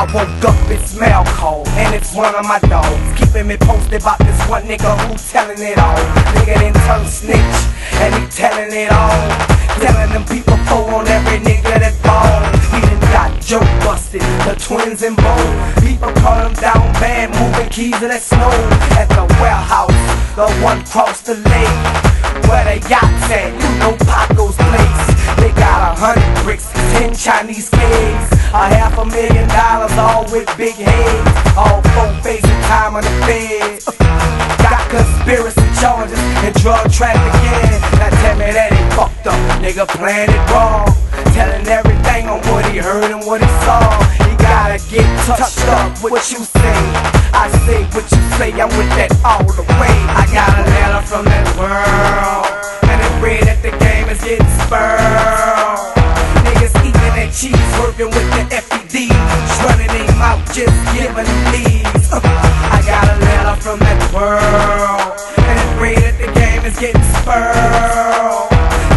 I woke up, it smell cold, and it's one of my dogs keeping me posted about this one nigga who telling it all. Nigga done turn snitch, and he telling it all, telling them people pull on every nigga that ball. He done got joke busted, the twins in bold. People call him down bad, moving keys in that snow. At the warehouse, the one cross the lake where the yachts at, you know Paco's Place. They got 100 bricks, 10 Chinese eggs, $500,000 all with big heads, all four facing time on the feds. Got conspiracy charges and drug trafficking. Now tell me that ain't fucked up, nigga playing it wrong, telling everything on what he heard and what he saw. He gotta get touched up what you say. I say what you say, I'm with that all the way. I got a letter from that world, getting spurred. Niggas eating that cheese, working with the FEDs, running their mouth, just giving them leads. I got a letter from that world, and it's great that the game is getting spurred.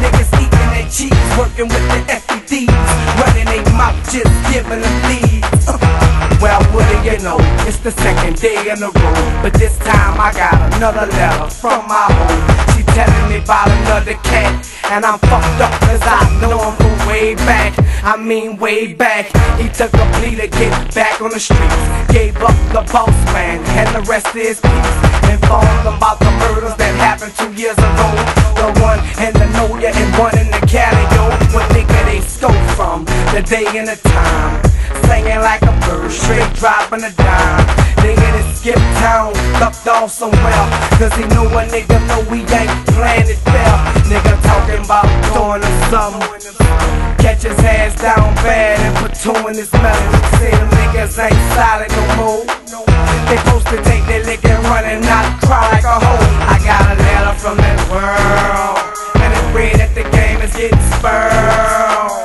Niggas eating that cheese, working with the FEDs, running their mouth, just giving them leads. Well, what do you know? It's the second day in a row, but this time I got another letter from my hoe. She telling me about another cat, and I'm fucked up cause I know him from way back. I mean way back. He took a plea to get back on the streets, gave up the boss man and the rest is peace. Informed them about the murders that happened 2 years ago, the one in the Nolia and one in the Calio. What nigga they stole from, the day and the time, singing like a bird, straight dropping a dime. Nigga that skipped town, ducked off somewhere, cause he knew a nigga know we ain't playing it fair. Nigga talking about throwing him something, catch his ass down bad and platoon his melon. Say them niggas ain't solid no more, they supposed to take their lick and run and not cry like a hoe. I got a letter from that world, and it's read that the game is getting spurred.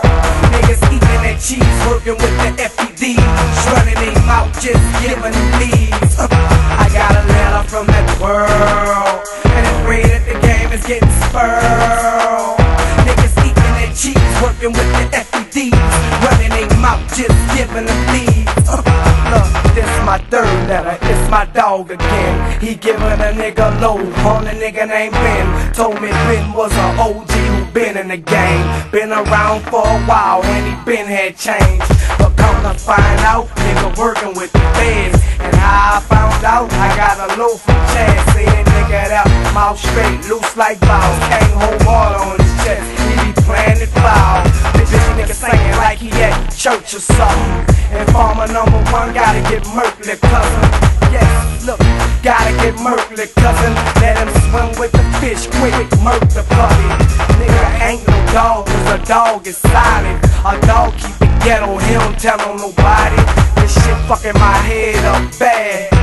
Niggas eating that cheese, working with the FEDs, running their mouth, just giving them leads. I got a letter from that world, and it's read that the game is getting spurred. Niggas eating that cheese, working with the FEDs, running their mouth, just giving them leads. Look, this is my third letter, it's my dog again. He giving a nigga low on a nigga named Ben. Told me Ben was an OG who been in the game, been around for a while and he been had changed. But come to find out, nigga working with the feds. And how I found out, I got a low from Chad, saying nigga that mouth straight, loose like balls, can't hold water on his chest, he be playing it foul. This nigga singing like he at church or something. And farmer number one gotta get Merkley, cousin. Yes, look, gotta get Merkley, cousin. Let him swim with the fish, quick, Merk the puppy. Nigga ain't no dog, cause a dog is silent. A dog keep the ghetto, he don't tell on nobody. This shit fucking my head up bad.